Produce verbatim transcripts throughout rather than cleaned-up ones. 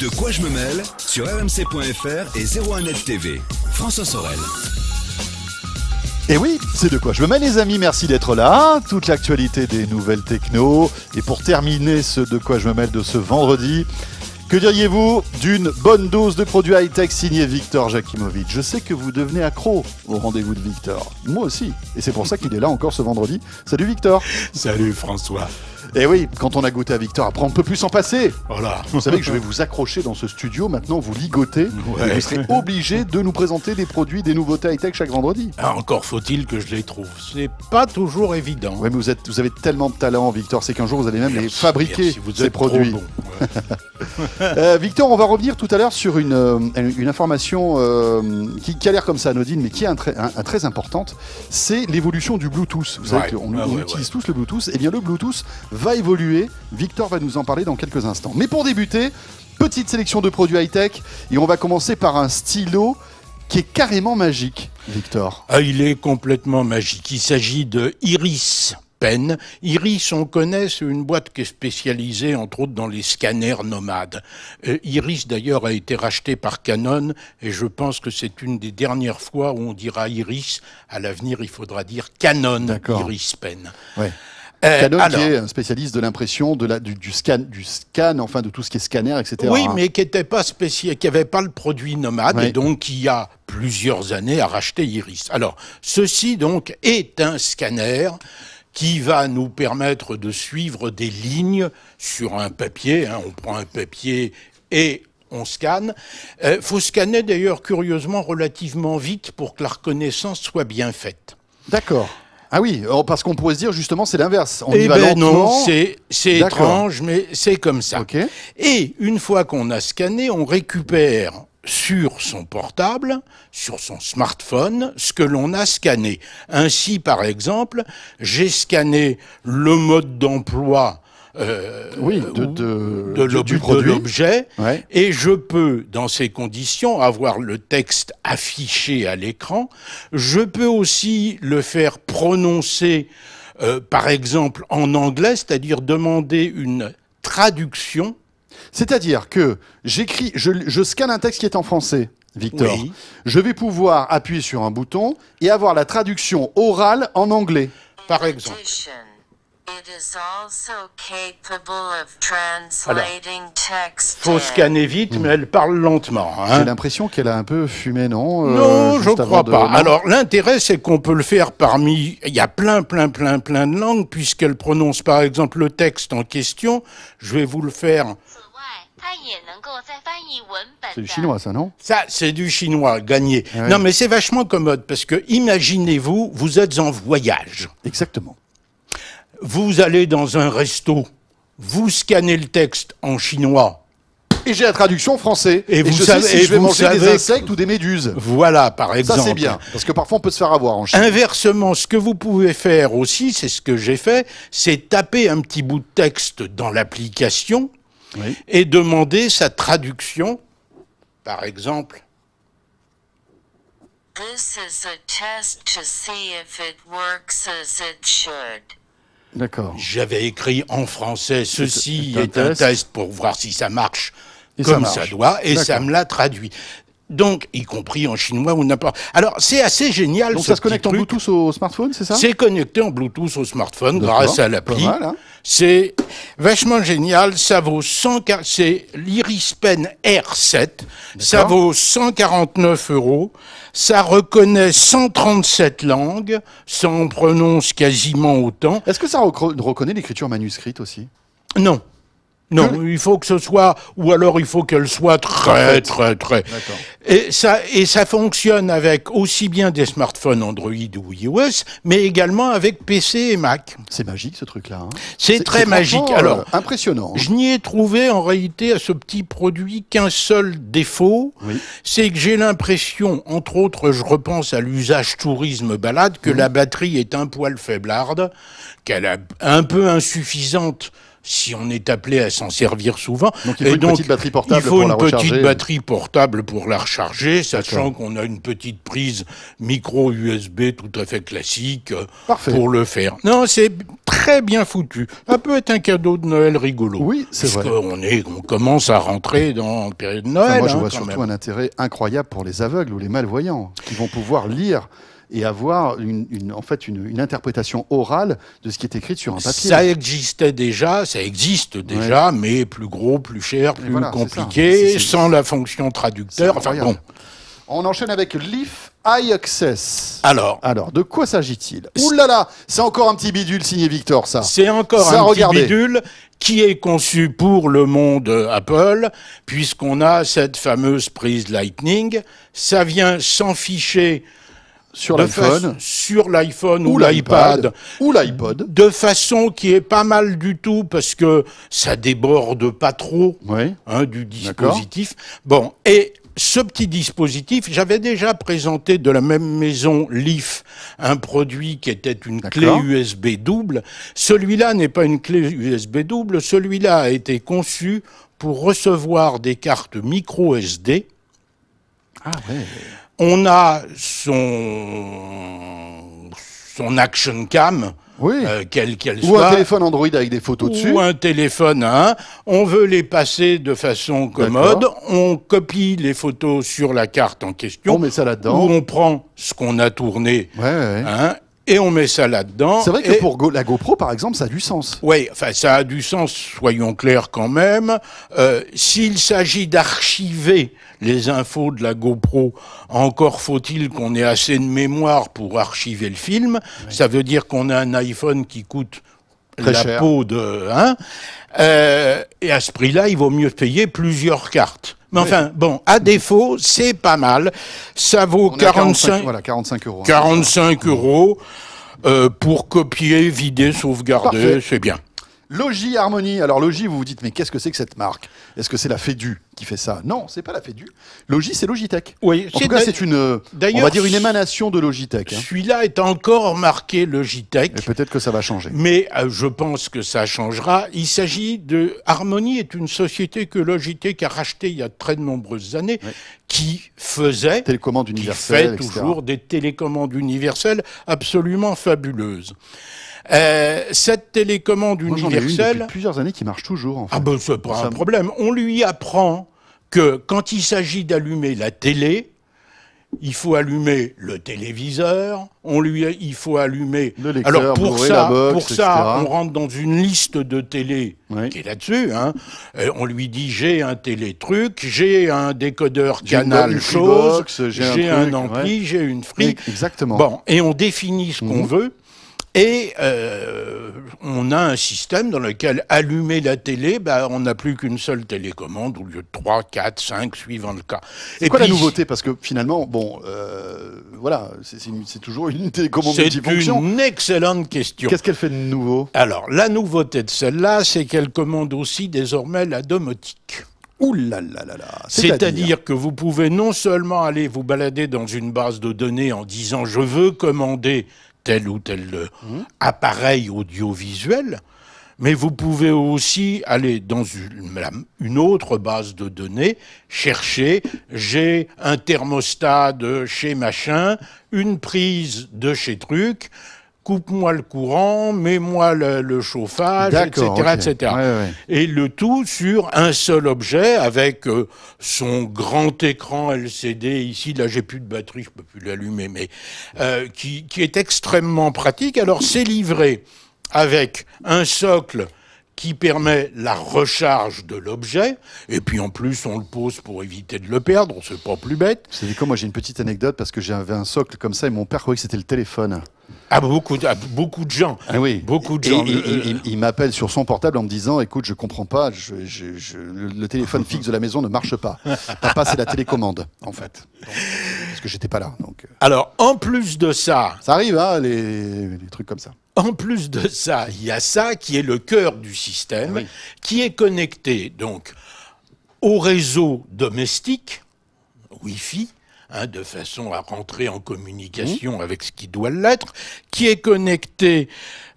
De quoi je me mêle sur R M C point F R et zéro un net T V. François Sorel. Et oui, c'est de quoi je me mêle les amis, merci d'être là, toute l'actualité des nouvelles techno. Et pour terminer ce de quoi je me mêle de ce vendredi, que diriez-vous d'une bonne dose de produits high-tech signé Victor Jakimovic? Je sais que vous devenez accro au rendez-vous de Victor, moi aussi, et c'est pour ça qu'il est là encore ce vendredi. Salut Victor. Salut François. Et oui, quand on a goûté à Victor, après on ne peut plus s'en passer. Voilà. Vous savez que je vais vous accrocher dans ce studio, maintenant vous ligotez, ouais. Et vous serez obligé de nous présenter des produits, des nouveautés high-tech chaque vendredi. Ah, encore faut-il que je les trouve, c'est pas toujours évident. Oui, mais vous, êtes, vous avez tellement de talent Victor, c'est qu'un jour vous allez même merci, les fabriquer, merci, vous ces produits. Trop bon. Ouais. euh, Victor, on va revenir tout à l'heure sur une, euh, une information euh, qui, qui a l'air comme ça anodine, mais qui est un, un, un, très importante, c'est l'évolution du Bluetooth. Vous savez ouais. qu'on ah, ouais, utilise ouais. tous le Bluetooth, et bien le Bluetooth va évoluer, Victor va nous en parler dans quelques instants. Mais pour débuter, petite sélection de produits high-tech, et on va commencer par un stylo qui est carrément magique, Victor. Ah, il est complètement magique, il s'agit de IRISPen. Iris, on connaît, c'est une boîte qui est spécialisée entre autres dans les scanners nomades. Euh, Iris d'ailleurs a été rachetée par Canon et je pense que c'est une des dernières fois où on dira Iris, à l'avenir il faudra dire Canon IRISPen. Ouais. Canon euh, alors, qui est un spécialiste de l'impression, de la, du, du, scan, du scan, enfin de tout ce qui est scanner, et cetera. Oui, mais qui n'était pas spécial, qui n'avait pas le produit nomade, ouais. et donc qui a plusieurs années à racheter Iris. Alors, ceci donc est un scanner qui va nous permettre de suivre des lignes sur un papier. Hein, on prend un papier et on scanne. Il euh, faut scanner d'ailleurs curieusement relativement vite pour que la reconnaissance soit bien faite. D'accord. Ah oui, parce qu'on pourrait se dire justement c'est l'inverse. On eh y va ben non, c'est étrange, mais c'est comme ça. Okay. Et une fois qu'on a scanné, on récupère sur son portable, sur son smartphone, ce que l'on a scanné. Ainsi, par exemple, j'ai scanné le mode d'emploi Euh, oui, de, de, de l'objet, ouais. et je peux, dans ces conditions, avoir le texte affiché à l'écran. Je peux aussi le faire prononcer, euh, par exemple, en anglais, c'est-à-dire demander une traduction. C'est-à-dire que j'écris, je, je scanne un texte qui est en français, Victor. Oui. Je vais pouvoir appuyer sur un bouton et avoir la traduction orale en anglais, par exemple. It is also capable of translating text. Faut scanner vite, mmh. mais elle parle lentement. Hein. J'ai l'impression qu'elle a un peu fumé, non? Non, euh, je crois de... pas. Non. Alors, l'intérêt, c'est qu'on peut le faire parmi... Il y a plein, plein, plein, plein de langues, puisqu'elle prononce, par exemple, le texte en question. Je vais vous le faire... C'est du chinois, ça, non? Ça, c'est du chinois, gagné. Ah, oui. Non, mais c'est vachement commode, parce que, imaginez-vous, vous êtes en voyage. Exactement. Vous allez dans un resto, vous scannez le texte en chinois. Et j'ai la traduction français. Et, et vous je savez, sais si et je vais manger des insectes que... ou des méduses. Voilà, par exemple. Ça, c'est bien, parce que parfois, on peut se faire avoir en Chine. Inversement, ce que vous pouvez faire aussi, c'est ce que j'ai fait, c'est taper un petit bout de texte dans l'application oui. et demander sa traduction, par exemple... This is a test to see if it works as it should. D'accord. J'avais écrit en français, ceci est un test pour voir si ça marche comme ça doit, et ça me l'a traduit. Donc, y compris en chinois ou n'importe. Alors, c'est assez génial. Donc, ça se connecte en Bluetooth au smartphone, c'est ça? C'est connecté en Bluetooth au smartphone grâce à l'appli. Hein. C'est vachement génial. Ça vaut cent quarante. C'est l'IRISPen R sept. Ça vaut cent quarante-neuf euros. Ça reconnaît cent trente-sept langues. Ça en prononce quasiment autant. Est-ce que ça reconnaît l'écriture manuscrite aussi? Non. Non, que... il faut que ce soit, ou alors il faut qu'elle soit très, très, très. Et ça, et ça fonctionne avec aussi bien des smartphones Android ou iOS, mais également avec P C et Mac. C'est magique ce truc-là. Hein. C'est très magique. Alors, euh, impressionnant. Je n'y ai trouvé en réalité à ce petit produit qu'un seul défaut, oui. c'est que j'ai l'impression, entre autres, je repense à l'usage tourisme-balade, que mmh. la batterie est un poil faiblarde, qu'elle est un peu insuffisante si on est appelé à s'en servir souvent. Donc il faut et une donc, petite batterie portable pour la recharger. Il faut une petite batterie portable pour la recharger, sachant qu'on a une petite prise micro U S B tout à fait classique. Parfait. Pour le faire. Non, c'est très bien foutu. Ça peut être un cadeau de Noël rigolo. Oui, c'est vrai. Parce qu'on est, on commence à rentrer dans la période de Noël. Enfin, moi, je hein, vois surtout même. un intérêt incroyable pour les aveugles ou les malvoyants, qui vont pouvoir lire et avoir une, une, en fait une, une interprétation orale de ce qui est écrit sur un papier. Ça existait déjà, ça existe déjà, ouais. mais plus gros, plus cher, plus voilà, compliqué, c est, c est, sans la fonction traducteur. Enfin bon. On enchaîne avec l'I F iAccess. Alors, Alors, de quoi s'agit-il? Ouh là là, c'est encore un petit bidule signé Victor, ça. C'est encore ça, un regardez. petit bidule qui est conçu pour le monde Apple, puisqu'on a cette fameuse prise Lightning. Ça vient sans fichier sur l'iPhone, sur l'iPhone ou l'iPad, ou l'iPod, de façon qui est pas mal du tout parce que ça déborde pas trop oui. hein, du dispositif. Bon, et ce petit dispositif, j'avais déjà présenté de la même maison Leaf un produit qui était une clé U S B double. Celui-là n'est pas une clé U S B double. Celui-là a été conçu pour recevoir des cartes micro S D. Ah ouais. On a son, son action cam, oui. euh, quelle qu'elle soit. Ou un téléphone Android avec des photos dessus. Ou un téléphone à un. On veut les passer de façon commode. On copie les photos sur la carte en question. On met ça là-dedans. Ou on prend ce qu'on a tourné. Ouais, ouais. Hein, et on met ça là-dedans. C'est vrai que et... pour Go, la GoPro, par exemple, ça a du sens. Oui, enfin, ça a du sens, soyons clairs quand même. Euh, S'il s'agit d'archiver les infos de la GoPro, encore faut-il qu'on ait assez de mémoire pour archiver le film. Oui. Ça veut dire qu'on a un iPhone qui coûte Très la cher. peau de... Hein euh, et à ce prix-là, il vaut mieux payer plusieurs cartes. Mais enfin, bon, à défaut, c'est pas mal. Ça vaut quarante-cinq, quarante-cinq, voilà, quarante-cinq euros. quarante-cinq euros euh, pour copier, vider, sauvegarder, c'est bien. Logi Harmony. Alors Logi, vous vous dites, mais qu'est-ce que c'est que cette marque? Est-ce que c'est la Fédu qui fait ça? Non, c'est pas la Fédu. Logi, c'est Logitech. Oui, en tout cas, c'est une, on va dire, une émanation de Logitech. Hein. Celui-là est encore marqué Logitech. Et peut-être que ça va changer. Mais euh, je pense que ça changera. Il s'agit de... Harmony est une société que Logitech a rachetée il y a très de nombreuses années, oui. qui faisait... Télécommande universelle, qui fait toujours et cetera des télécommandes universelles absolument fabuleuses. Euh, cette télécommande Moi, universelle... Depuis plusieurs années qui marche toujours. En fait. Ah ben, c'est pas ça... un problème. On lui apprend que quand il s'agit d'allumer la télé, il faut allumer le téléviseur, on lui, il faut allumer... Le lecteur, Alors pour ça, box, pour ça on rentre dans une liste de télé oui. qui est là-dessus. Hein. On lui dit, j'ai un télétruc, j'ai un décodeur canal chose, j'ai un, un ampli, ouais. j'ai une free. Exactement. Bon, et on définit ce qu'on mmh. veut. Et euh, on a un système dans lequel allumer la télé, bah, on n'a plus qu'une seule télécommande au lieu de trois, quatre, cinq, suivant le cas. C'est quoi puis, la nouveauté? Parce que finalement, bon, euh, voilà, c'est toujours une télécommande multifonction. C'est une excellente question. Qu'est-ce qu'elle fait de nouveau? Alors, la nouveauté de celle-là, c'est qu'elle commande aussi désormais la domotique. Ouh là là là là. C'est-à-dire que vous pouvez non seulement aller vous balader dans une base de données en disant « je veux commander » tel ou tel mmh. appareil audiovisuel, mais vous pouvez aussi aller dans une, une autre base de données, chercher, j'ai un thermostat de chez machin, une prise de chez truc, coupe-moi le courant, mets-moi le, le chauffage, et cetera, okay. et cetera. Ouais, ouais. Et le tout sur un seul objet avec euh, son grand écran L C D. Ici, là, j'ai plus de batterie, je peux plus l'allumer, mais euh, qui, qui est extrêmement pratique. Alors, c'est livré avec un socle qui permet la recharge de l'objet. Et puis, en plus, on le pose pour éviter de le perdre. C'est pas plus bête. C'est du coup, moi, j'ai une petite anecdote parce que j'avais un socle comme ça et mon père croyait que c'était le téléphone. Ah, beaucoup, de, beaucoup de gens. Ah oui. Beaucoup de gens. Et, et, euh, il, il, il m'appelle sur son portable en me disant, écoute, je comprends pas, je, je, je, le téléphone fixe de la maison ne marche pas. Papa, c'est la télécommande, en fait. Donc, parce que j'étais pas là. Donc. Alors, en plus de ça... Ça arrive, hein, les, les trucs comme ça. En plus de ça, il y a ça qui est le cœur du système, oui. qui est connecté donc au réseau domestique, Wi-Fi, hein, de façon à rentrer en communication mmh. avec ce qui doit l'être, qui est connecté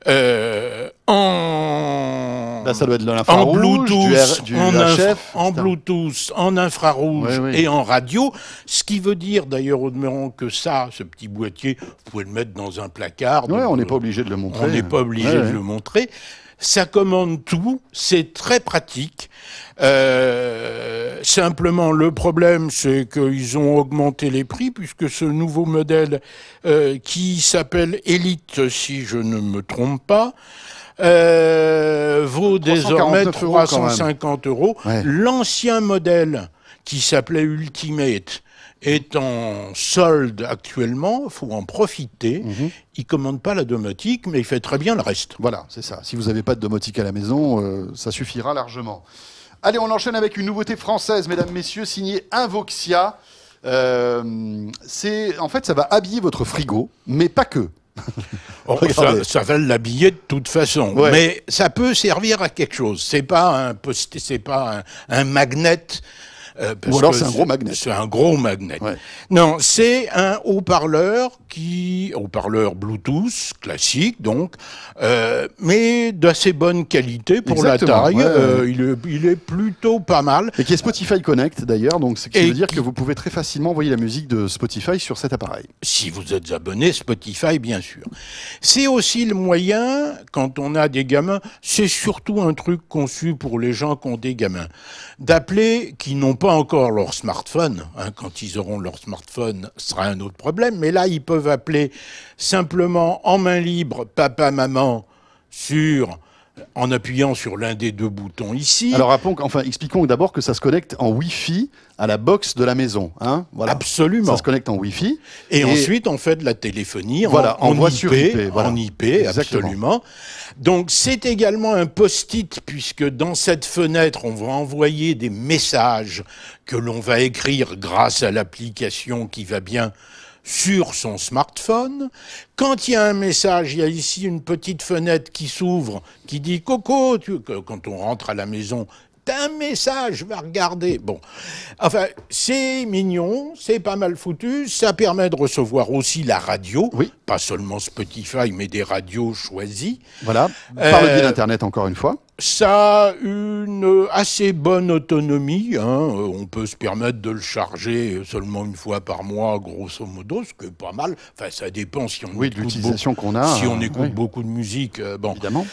euh, en, là, ça doit être de l'infrarouge, en Bluetooth, du R, du en, H F, en, Bluetooth en infrarouge oui, oui. et en radio, ce qui veut dire d'ailleurs au demeurant que ça, ce petit boîtier, vous pouvez le mettre dans un placard. Ouais, donc, on n'est pas obligé de le montrer. On n'est pas obligé ouais, de ouais. le montrer. Ça commande tout, c'est très pratique. Euh, simplement, le problème, c'est qu'ils ont augmenté les prix, puisque ce nouveau modèle euh, qui s'appelle Elite, si je ne me trompe pas, euh, vaut désormais trois cent cinquante euros. Ouais. L'ancien modèle qui s'appelait Ultimate est en solde actuellement, il faut en profiter. Mmh. Il ne commande pas la domotique, mais il fait très bien le reste. Voilà, c'est ça. Si vous n'avez pas de domotique à la maison, euh, ça suffira largement. Allez, on enchaîne avec une nouveauté française, mesdames, messieurs, signée Invoxia. Euh, c'est, en fait, ça va habiller votre frigo, mais pas que. Oh, ça, ça va l'habiller de toute façon, ouais. mais ça peut servir à quelque chose. Ce n'est pas un, c'est pas un, un magnet. Euh, Ou alors c'est un gros magnet. C'est un gros magnet. Ouais. Non, c'est un haut-parleur qui, haut-parleur Bluetooth classique donc, euh, mais d'assez bonne qualité pour Exactement, la taille. Ouais. Euh, il, est, il est plutôt pas mal. Et qui est Spotify Connect d'ailleurs, donc ce qui veut dire qui... que vous pouvez très facilement envoyer la musique de Spotify sur cet appareil. Si vous êtes abonné Spotify, bien sûr. C'est aussi le moyen quand on a des gamins. C'est surtout un truc conçu pour les gens qui ont des gamins, d'appeler qui n'ont pas encore leur smartphone, hein, quand ils auront leur smartphone, ce sera un autre problème, mais là, ils peuvent appeler simplement en main libre papa, maman, sur, en appuyant sur l'un des deux boutons ici. Alors, rappelons, enfin, expliquons d'abord que ça se connecte en Wi-Fi à la box de la maison. Hein, voilà. Absolument. Ça se connecte en Wi-Fi. Et, et ensuite, on fait de la téléphonie voilà, en, en, en I P, sur I P voilà. en I P, Exactement. absolument. Donc, c'est également un post-it, puisque dans cette fenêtre, on va envoyer des messages que l'on va écrire grâce à l'application qui va bien sur son smartphone. Quand il y a un message, il y a ici une petite fenêtre qui s'ouvre, qui dit « Coco !» Quand on rentre à la maison, un message, va regarder. Bon, enfin, c'est mignon, c'est pas mal foutu, ça permet de recevoir aussi la radio, oui. pas seulement Spotify, mais des radios choisies. Voilà, par le biais d'Internet encore une fois. Ça a une assez bonne autonomie, hein. On peut se permettre de le charger seulement une fois par mois, grosso modo, ce qui est pas mal. Enfin, ça dépend si on oui, écoute, l'utilisation beaucoup, qu'on a, si on écoute oui. beaucoup de musique. Euh, bon. Évidemment.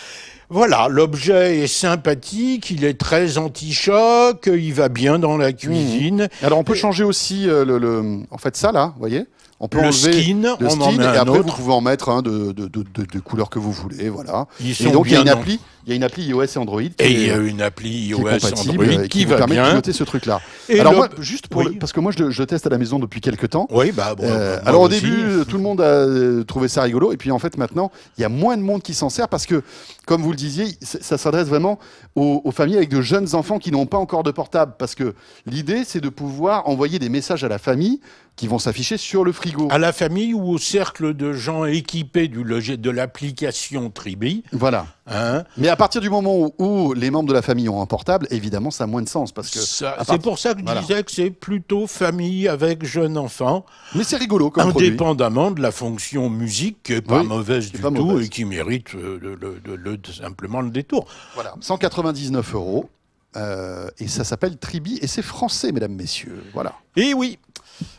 Voilà, l'objet est sympathique, il est très anti-choc, il va bien dans la cuisine. Mmh. Alors on peut changer aussi euh, le, le, en fait ça là, vous voyez. On peut le enlever skin, le skin, on en met et un après autre. Vous pouvez en mettre hein, de, de, de, de, de couleur que vous voulez, voilà. Ils sont et donc il y a une appli, il y a une appli iOS et Android. Qui et il y a une appli iOS et Android qui, qui va permet bien. De piloter ce truc-là. Et alors le... moi, juste pour oui. le, parce que moi je, je teste à la maison depuis quelques temps. Oui, bah bon. Euh, alors au aussi. début, tout le monde a trouvé ça rigolo, et puis en fait maintenant, il y a moins de monde qui s'en sert parce que, comme vous le disiez, ça s'adresse vraiment aux, aux familles avec de jeunes enfants qui n'ont pas encore de portable, parce que l'idée c'est de pouvoir envoyer des messages à la famille qui vont s'afficher sur le frigo. À la famille ou au cercle de gens équipés du log- de l'application Tribi. Voilà. Hein. Mais à partir du moment où, où les membres de la famille ont un portable, évidemment, ça a moins de sens. Parce que ça, c'est pour ça que je voilà. disais que c'est plutôt famille avec jeunes enfants. Mais c'est rigolo comme indépendamment produit. De la fonction musique, qui n'est pas oui, mauvaise du pas tout mauvaise. Et qui mérite euh, de, de, de, de, simplement le détour. Voilà, cent quatre-vingt-dix-neuf euros. Euh, et ça s'appelle Tribi et c'est français, mesdames, messieurs. Voilà. Et oui.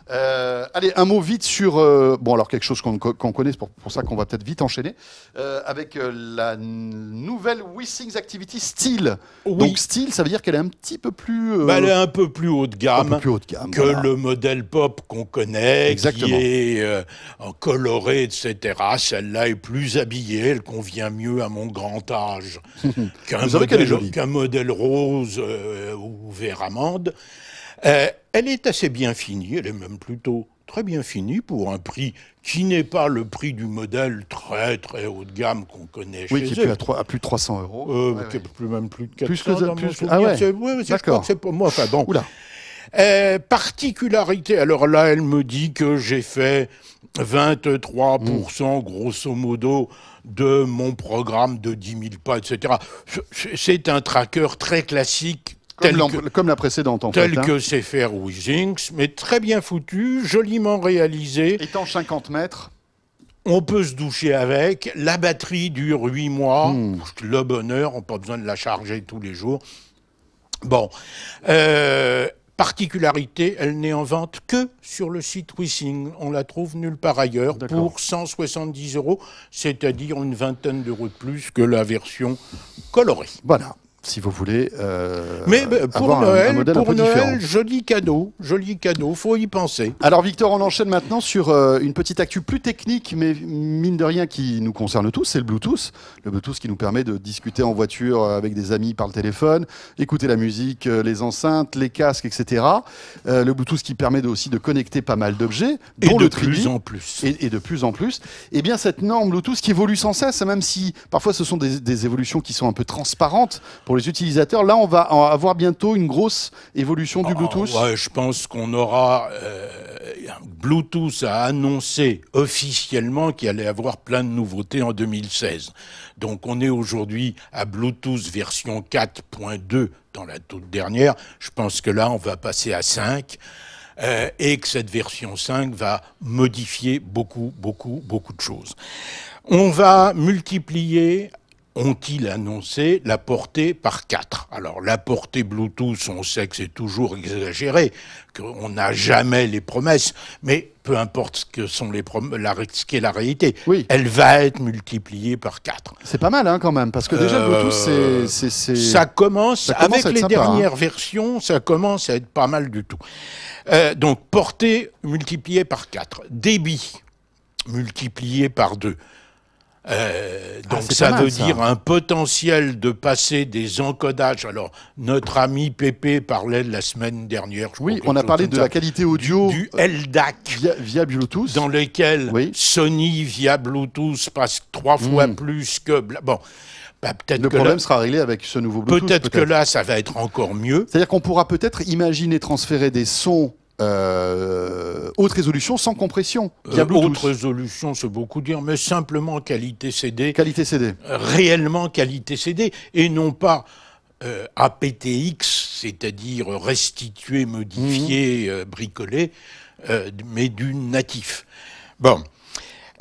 Euh, allez, un mot vite sur... Euh, bon, alors quelque chose qu'on, qu'on connaît, c'est pour, pour ça qu'on va peut-être vite enchaîner, euh, avec euh, la n- nouvelle Withings Activité Steel. Oui. Donc Steel, ça veut dire qu'elle est un petit peu plus... Euh, bah, elle est un peu plus haut de gamme, plus haut de gamme que voilà. le modèle pop qu'on connaît, Exactement. qui est euh, en coloré, et cetera. Celle-là est plus habillée, elle convient mieux à mon grand âge qu'un, modèle, qu'un modèle rose euh, ou vert amande. Euh, elle est assez bien finie, elle est même plutôt très bien finie pour un prix qui n'est pas le prix du modèle très très haut de gamme qu'on connaît oui, chez eux. Oui, qui est plus à, trois, à plus de trois cents euros. Euh, ouais, ouais. Plus, même plus de quatre cents dans mon souvenir. Ah ouais, c'est, ouais, c'est, d'accord. C'est pour moi, enfin bon. Oula. Euh, particularité, alors là elle me dit que j'ai fait vingt-trois pour cent mmh. grosso modo de mon programme de dix mille pas, et cetera. C'est un tracker très classique Comme, que, comme la précédente, en tel fait. Tel hein. que sait faire Withings, mais très bien foutu, joliment réalisé. Étant cinquante mètres. On peut se doucher avec. La batterie dure huit mois. Mmh. Le bonheur, on n'a pas besoin de la charger tous les jours. Bon. Euh, particularité, elle n'est en vente que sur le site Withings. On la trouve nulle part ailleurs pour cent soixante-dix euros, c'est-à-dire une vingtaine d'euros de plus que la version colorée. Voilà. Si vous voulez, euh, mais bah, pour avoir Noël, un, un modèle pour un peu Noël, différent. Joli cadeau, joli cadeau, faut y penser. Alors Victor, on enchaîne maintenant sur euh, une petite actu plus technique, mais mine de rien qui nous concerne tous, c'est le Bluetooth. Le Bluetooth qui nous permet de discuter en voiture avec des amis par le téléphone, écouter la musique, euh, les enceintes, les casques, et cetera. Euh, le Bluetooth qui permet de, aussi de connecter pas mal d'objets, dont le Tribi. Et de plus en plus. Et, et de plus en plus. Et bien cette norme Bluetooth qui évolue sans cesse, même si parfois ce sont des, des évolutions qui sont un peu transparentes pour les utilisateurs. Là, on va avoir bientôt une grosse évolution du Bluetooth. Ah, ouais, je pense qu'on aura... Euh, Bluetooth a annoncé officiellement qu'il allait avoir plein de nouveautés en deux mille seize. Donc on est aujourd'hui à Bluetooth version quatre point deux dans la toute dernière. Je pense que là, on va passer à cinq. Euh, et que cette version cinq va modifier beaucoup, beaucoup, beaucoup de choses. On va multiplier... ont-ils annoncé la portée par quatre. Alors, la portée Bluetooth, on sait que c'est toujours exagéré, qu'on n'a jamais les promesses, mais peu importe ce que sont les la, ce qu'est la réalité, oui. Elle va être multipliée par quatre. C'est pas mal, hein, quand même, parce que déjà, euh, Bluetooth, c'est... Ça commence, ça commence avec les sympa, dernières hein. versions, ça commence à être pas mal du tout. Euh, donc, portée multipliée par quatre. Débit multiplié par deux. Euh, donc ah, ça mal, veut ça. dire un potentiel de passer des encodages. Alors notre ami Pépé parlait de la semaine dernière. Oui, on a parlé de ça, la qualité audio du, du L D A C via, via Bluetooth, dans lesquels oui. Sony via Bluetooth passe trois fois mmh. plus que bon. Bah, le problème là, sera réglé avec ce nouveau Bluetooth. Peut-être peut que là, ça va être encore mieux. C'est-à-dire qu'on pourra peut-être imaginer transférer des sons. Euh, haute résolution sans compression. Euh, haute résolution, c'est beaucoup dire, mais simplement qualité C D. Qualité C D. Euh, réellement qualité C D et non pas euh, A P T X, c'est-à-dire restitué, modifié, mmh. euh, bricolé, euh, mais du natif. Bon.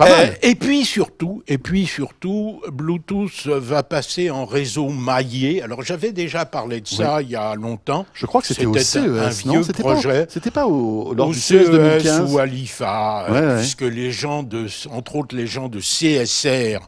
Euh, et puis surtout, et puis surtout, Bluetooth va passer en réseau maillé. Alors j'avais déjà parlé de ça oui. il y a longtemps. Je crois que c'était au C E S, un vieux non, projet. C'était pas au, lors au du C E S deux mille quinze ou à l'I F A, ouais, euh, ouais. puisque les gens de, entre autres les gens de C S R,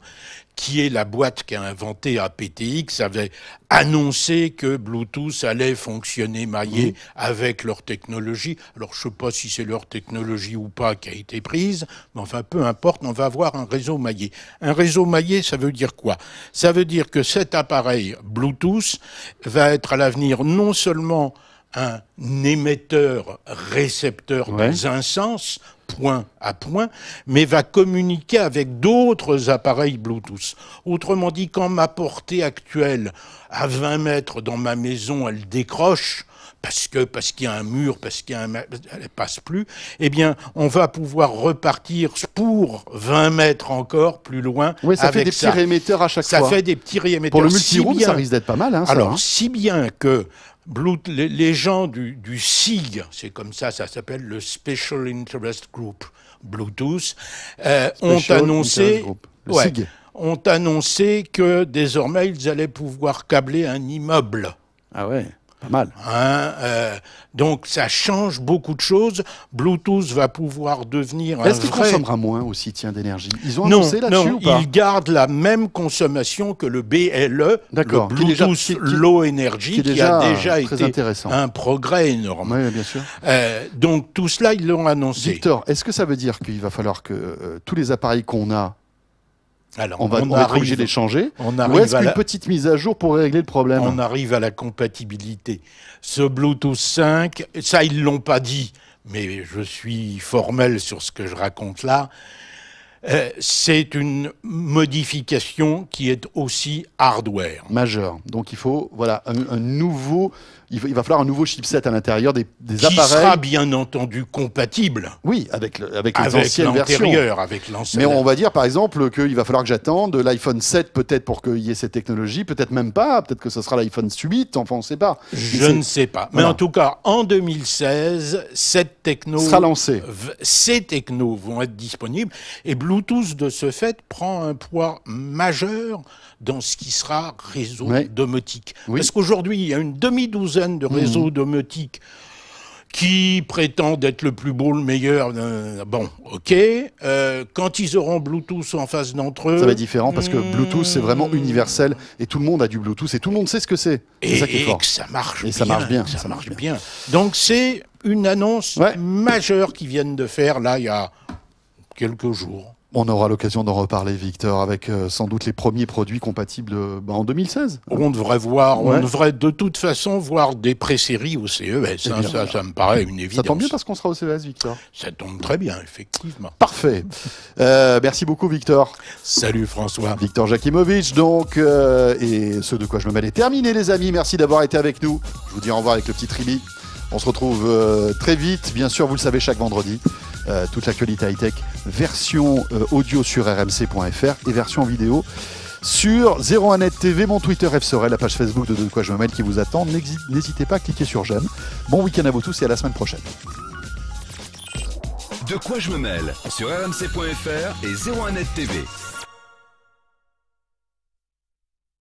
qui est la boîte qui a inventé A P T X, avait annoncé que Bluetooth allait fonctionner maillé mmh. avec leur technologie. Alors, je ne sais pas si c'est leur technologie ou pas qui a été prise, mais enfin, peu importe, on va avoir un réseau maillé. Un réseau maillé, ça veut dire quoi? Ça veut dire que cet appareil Bluetooth va être à l'avenir non seulement un émetteur-récepteur ouais. dans un sens, point à point, mais va communiquer avec d'autres appareils Bluetooth. Autrement dit, quand ma portée actuelle à vingt mètres dans ma maison, elle décroche, parce que parce qu'il y a un mur, parce qu'il y a un... elle ne passe plus, eh bien, on va pouvoir repartir pour vingt mètres encore plus loin oui, ça avec fait des ça. petits réémetteurs à chaque ça fois. Ça fait des petits réémetteurs. Pour le multi-room, si bien... ça risque d'être pas mal. Hein, ça, Alors, hein. si bien que... Bluetooth, les, les gens du, du S I G, c'est comme ça, ça s'appelle le Special Interest Group Bluetooth, euh, ont annoncé, ouais, ont annoncé que désormais ils allaient pouvoir câbler un immeuble. Ah ouais, pas mal. Hein, euh, donc ça change beaucoup de choses. Bluetooth va pouvoir devenir un vrai... Est-ce qu'il consommera moins aussi, tiens, d'énergie? Ils ont annoncé là-dessus ou pas? Non, ils gardent la même consommation que le B L E, le Bluetooth Low Energy, qui a déjà été un progrès énorme. Oui, bien sûr. Euh, donc tout cela, ils l'ont annoncé. Victor, est-ce que ça veut dire qu'il va falloir que euh, tous les appareils qu'on a... Alors, on va être obligé de les changer. Ou est-ce qu'une petite mise à jour pourrait régler le problème? On arrive à la compatibilité. Ce Bluetooth cinq, ça ils ne l'ont pas dit, mais je suis formel sur ce que je raconte là, euh, c'est une modification qui est aussi hardware. Majeure. Donc il faut voilà, un, un nouveau... il va, il va falloir un nouveau chipset à l'intérieur des, des qui appareils. Qui sera bien entendu compatible. Oui, avec, le, avec les avec anciennes versions. Avec l'ancienne. Mais on va dire par exemple qu'il va falloir que j'attende l'iPhone sept peut-être pour qu'il y ait cette technologie, peut-être même pas, peut-être que ce sera l'iPhone huit, enfin on ne sait pas. Je ne sais pas. Mais voilà. En tout cas, en deux mille seize, cette techno sera lancée. Ces technos vont être disponibles et Bluetooth de ce fait prend un poids majeur dans ce qui sera réseau ouais. domotique. Oui. Parce qu'aujourd'hui, il y a une demi-douzaine de réseaux mmh. domotiques qui prétendent être le plus beau, le meilleur. Euh, bon, ok. Euh, quand ils auront Bluetooth en face d'entre eux... Ça va être différent parce que Bluetooth, c'est vraiment universel et tout le monde a du Bluetooth et tout le monde sait ce que c'est. Et, ça, qui est fort. Et que ça marche et bien. Et ça marche bien. Ça, ça marche bien. bien. Donc, c'est une annonce ouais. majeure qu'ils viennent de faire, là, il y a quelques jours. On aura l'occasion d'en reparler, Victor, avec euh, sans doute les premiers produits compatibles bah, en deux mille seize. On devrait voir, ouais. on devrait de toute façon voir des pré-séries au C E S. Hein, ça, ça me paraît une évidence. Ça tombe bien parce qu'on sera au C E S, Victor. Ça tombe très bien, effectivement. Parfait. Euh, merci beaucoup, Victor. Salut, François. Victor Jakimovic, donc, euh, et ce de quoi je me mêle est terminé, les amis. Merci d'avoir été avec nous. Je vous dis au revoir avec le petit Tribi. On se retrouve euh, très vite. Bien sûr, vous le savez, chaque vendredi. Euh, toute l'actualité high-tech, version euh, audio sur r m c point f r et version vidéo sur zéro un net t v, mon Twitter F Sorel, la page Facebook de De Quoi Je Me Mêle qui vous attend. N'hésitez pas à cliquer sur j'aime. Bon week-end à vous tous et à la semaine prochaine. De Quoi Je Me Mêle sur r m c point f r et zéro un net t v.